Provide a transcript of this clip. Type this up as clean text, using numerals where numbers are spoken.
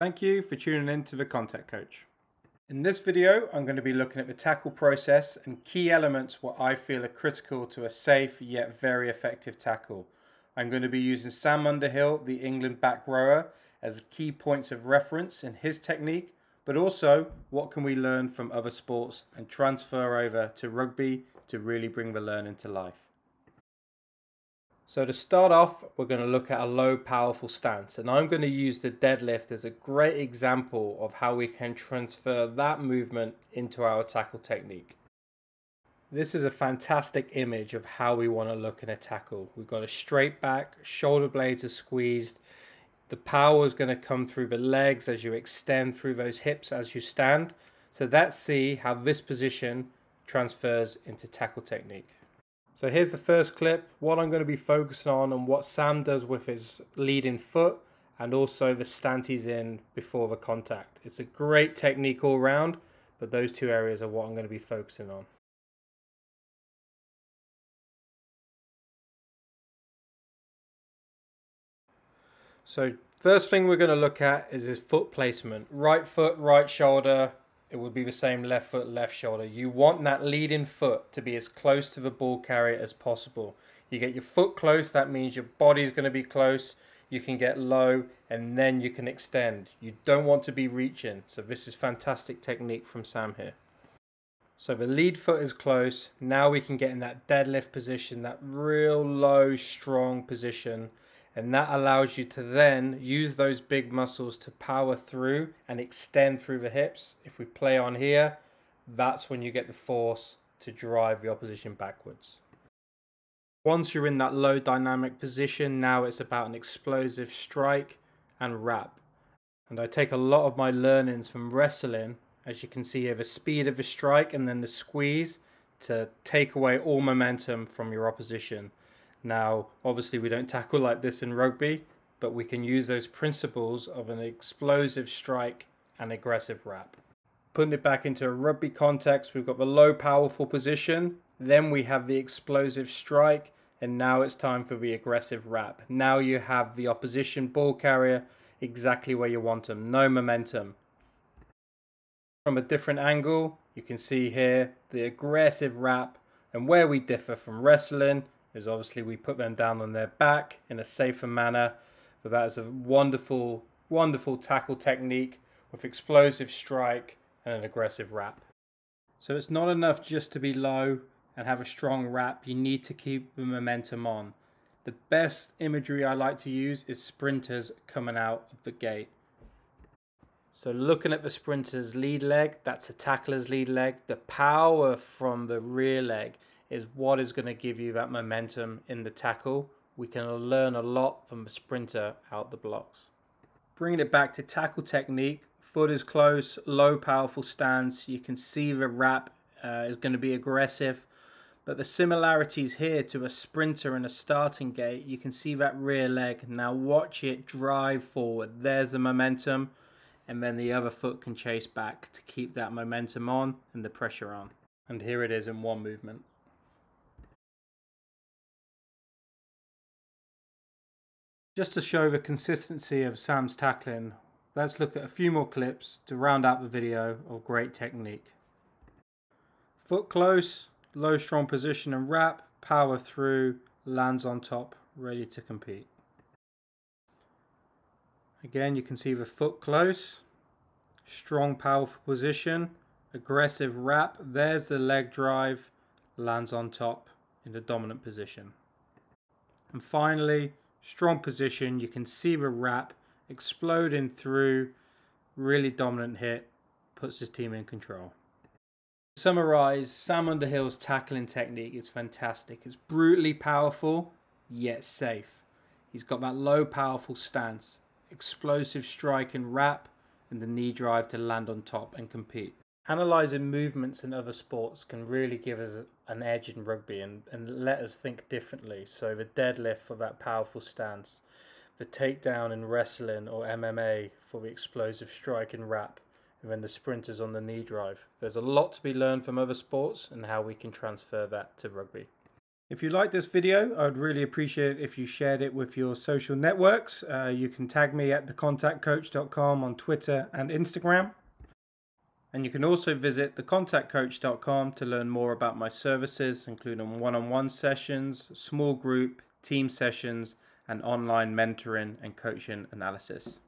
Thank you for tuning in to the Contact Coach. In this video, I'm going to be looking at the tackle process and key elements what I feel are critical to a safe yet very effective tackle. I'm going to be using Sam Underhill, the England back rower, as key points of reference in his technique, but also what can we learn from other sports and transfer over to rugby to really bring the learning to life. So to start off, we're going to look at a low powerful stance, and I'm going to use the deadlift as a great example of how we can transfer that movement into our tackle technique. This is a fantastic image of how we want to look in a tackle. We've got a straight back, shoulder blades are squeezed, the power is going to come through the legs as you extend through those hips as you stand. So let's see how this position transfers into tackle technique. So here's the first clip, what I'm going to be focusing on and what Sam does with his leading foot and also the stance he's in before the contact. It's a great technique all round, but those two areas are what I'm going to be focusing on. So first thing we're going to look at is his foot placement. Right foot, right shoulder. It would be the same left foot, left shoulder. You want that leading foot to be as close to the ball carrier as possible. You get your foot close, that means your body's going to be close. You can get low and then you can extend. You don't want to be reaching. So this is fantastic technique from Sam here. So the lead foot is close. Now we can get in that deadlift position, that real low, strong position. And that allows you to then use those big muscles to power through and extend through the hips. If we play on here, that's when you get the force to drive the opposition backwards. Once you're in that low dynamic position, now it's about an explosive strike and wrap. And I take a lot of my learnings from wrestling, as you can see here, the speed of the strike and then the squeeze to take away all momentum from your opposition. Now, obviously we don't tackle like this in rugby, but we can use those principles of an explosive strike and aggressive wrap. Putting it back into a rugby context, we've got the low powerful position, then we have the explosive strike, and now it's time for the aggressive wrap. Now you have the opposition ball carrier exactly where you want them, no momentum. From a different angle, you can see here the aggressive wrap, and where we differ from wrestling is obviously we put them down on their back in a safer manner. But that is a wonderful, wonderful tackle technique with explosive strike and an aggressive wrap. So it's not enough just to be low and have a strong wrap. You need to keep the momentum on. The best imagery I like to use is sprinters coming out of the gate. So looking at the sprinter's lead leg, that's the tackler's lead leg. The power from the rear leg is what is going to give you that momentum in the tackle. We can learn a lot from the sprinter out the blocks. Bringing it back to tackle technique, foot is close, low powerful stance. You can see the wrap is going to be aggressive, but the similarities here to a sprinter and a starting gate, you can see that rear leg. Now watch it drive forward. There's the momentum, and then the other foot can chase back to keep that momentum on and the pressure on. And here it is in one movement. Just to show the consistency of Sam's tackling, let's look at a few more clips to round out the video of great technique. Foot close, low strong position and wrap, power through, lands on top, ready to compete. Again, you can see the foot close, strong powerful position, aggressive wrap, there's the leg drive, lands on top in the dominant position. And finally, strong position, you can see the wrap exploding through, really dominant hit, puts his team in control. To summarise, Sam Underhill's tackling technique is fantastic. It's brutally powerful, yet safe. He's got that low powerful stance, explosive strike and wrap, and the knee drive to land on top and compete. Analysing movements in other sports can really give us an edge in rugby and let us think differently. So the deadlift for that powerful stance, the takedown in wrestling or MMA for the explosive strike and wrap, and then the sprinters on the knee drive. There's a lot to be learned from other sports and how we can transfer that to rugby. If you like this video, I'd really appreciate it if you shared it with your social networks. You can tag me at thecontactcoach.com on Twitter and Instagram. And you can also visit thecontactcoach.com to learn more about my services, including one-on-one sessions, small group, team sessions, and online mentoring and coaching analysis.